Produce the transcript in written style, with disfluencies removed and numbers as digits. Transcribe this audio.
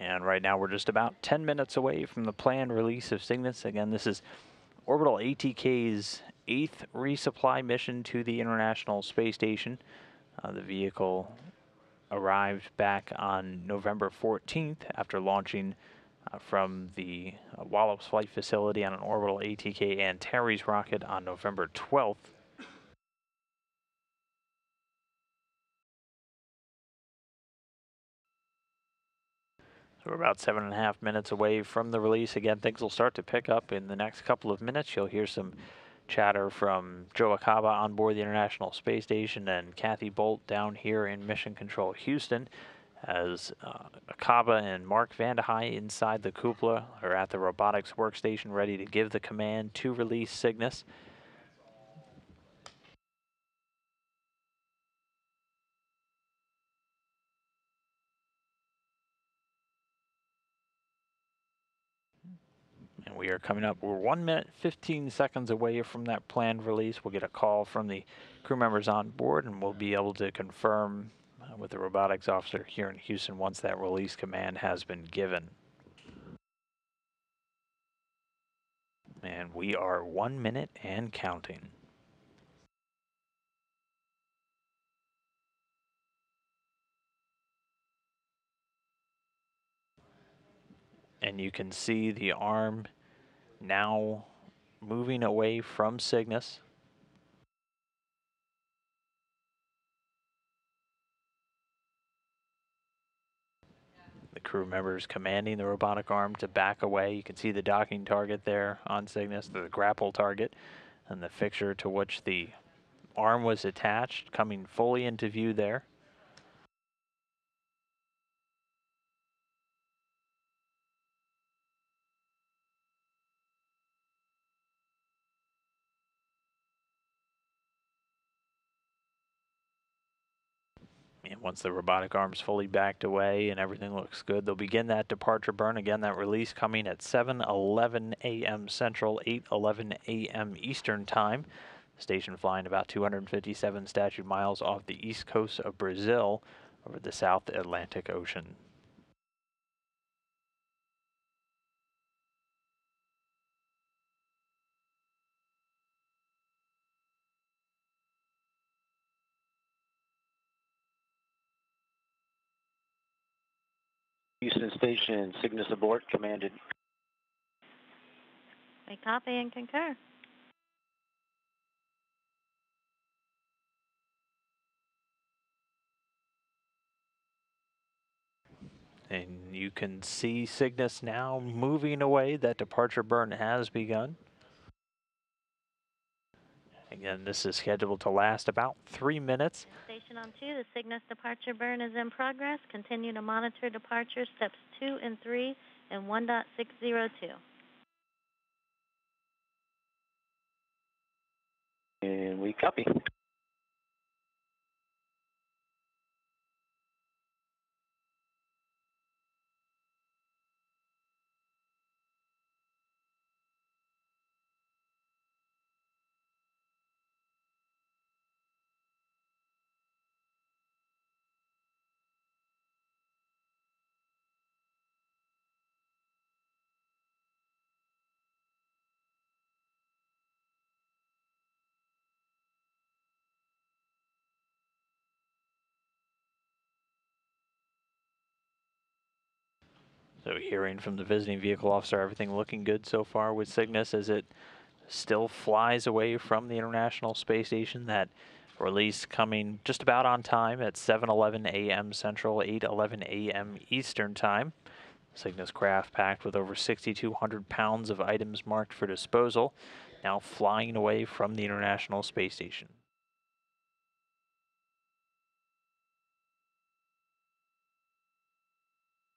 And right now we're just about 10 minutes away from the planned release of Cygnus. Again, this is Orbital ATK's 8th resupply mission to the International Space Station. The vehicle arrived back on November 14th after launching from the Wallops Flight Facility on an Orbital ATK Antares rocket on November 12th. So we're about 7.5 minutes away from the release. Again, things will start to pick up in the next couple of minutes. You'll hear some chatter from Joe Acaba on board the International Space Station and Kathy Bolt down here in Mission Control Houston, as Acaba and Mark Vande Hei inside the cupola are at the robotics workstation ready to give the command to release Cygnus. And we are coming up. We're 1 minute, 15 seconds away from that planned release. We'll get a call from the crew members on board, and we'll be able to confirm with the robotics officer here in Houston once that release command has been given. And we are 1 minute and counting. And you can see the arm now moving away from Cygnus. The crew members commanding the robotic arm to back away. You can see the docking target there on Cygnus, the grapple target, and the fixture to which the arm was attached coming fully into view there. And once the robotic arm's fully backed away and everything looks good, they'll begin that departure burn. Again, that release coming at 7:11 a.m. Central, 8:11 a.m. Eastern Time. The station flying about 257 statute miles off the east coast of Brazil over the South Atlantic Ocean. Houston Station, Cygnus abort, commanded. They copy and concur. And you can see Cygnus now moving away. That departure burn has begun. Again, this is scheduled to last about 3 minutes. Station on 2, the Cygnus departure burn is in progress. Continue to monitor departure steps 2 and 3 and 1.602. And we copy. So hearing from the visiting vehicle officer, everything looking good so far with Cygnus as it still flies away from the International Space Station. That release coming just about on time at 7:11 a.m. Central, 8:11 a.m. Eastern Time. Cygnus craft packed with over 6,200 pounds of items marked for disposal, now flying away from the International Space Station.